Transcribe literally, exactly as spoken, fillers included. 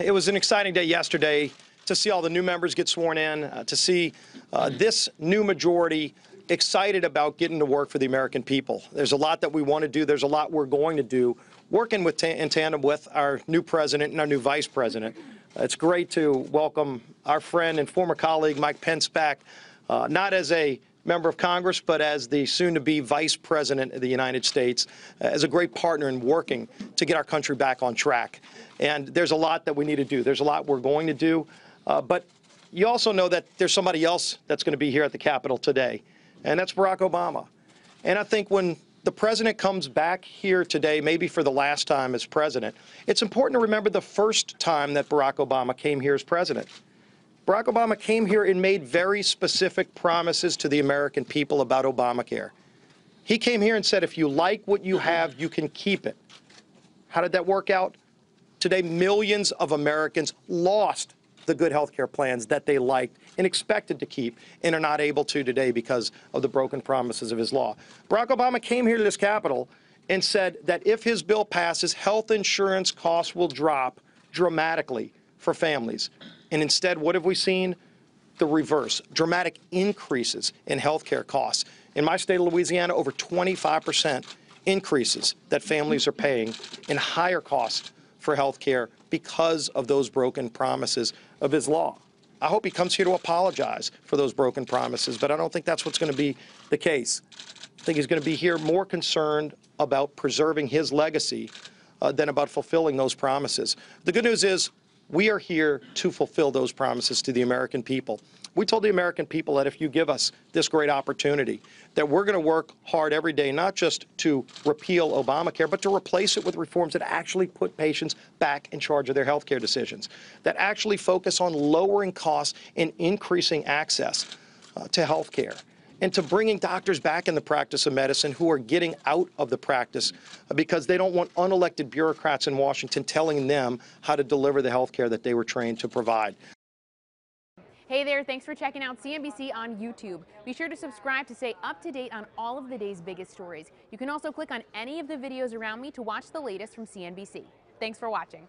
It was an exciting day yesterday to see all the new members get sworn in, uh, to see uh, this new majority excited about getting to work for the American people. There's a lot that we want to do. There's a lot we're going to do, working with ta in tandem with our new president and our new vice president. Uh, it's great to welcome our friend and former colleague Mike Pence back, uh, not as a member of Congress, but as the soon-to-be vice president of the United States, uh, as a great partner in working to get our country back on track. And there's a lot that we need to do. There's a lot we're going to do. Uh, but you also know that there's somebody else that's going to be here at the Capitol today, and that's Barack Obama. And I think when the president comes back here today, maybe for the last time as president, it's important to remember the first time that Barack Obama came here as president. Barack Obama came here and made very specific promises to the American people about Obamacare. He came here and said, if you like what you have, you can keep it. How did that work out? Today, millions of Americans lost the good health care plans that they liked and expected to keep and are not able to today because of the broken promises of his law. Barack Obama came here to this Capitol and said that if his bill passes, health insurance costs will drop dramatically for families. And instead, what have we seen? The reverse, dramatic increases in health care costs. In my state of Louisiana, over twenty-five percent increases that families are paying in higher costs for health care because of those broken promises of his law. I hope he comes here to apologize for those broken promises, but I don't think that's what's going to be the case. I think he's going to be here more concerned about preserving his legacy uh, than about fulfilling those promises. The good news is, we are here to fulfill those promises to the American people. We told the American people that if you give us this great opportunity, that we're going to work hard every day, not just to repeal Obamacare, but to replace it with reforms that actually put patients back in charge of their health care decisions, that actually focus on lowering costs and increasing access uh, to health care, and to bringing doctors back in the practice of medicine who are getting out of the practice because they don't want unelected bureaucrats in Washington telling them how to deliver the health care that they were trained to provide. Hey there, thanks for checking out C N B C on YouTube. Be sure to subscribe to stay up to date on all of the day's biggest stories. You can also click on any of the videos around me to watch the latest from C N B C. Thanks for watching.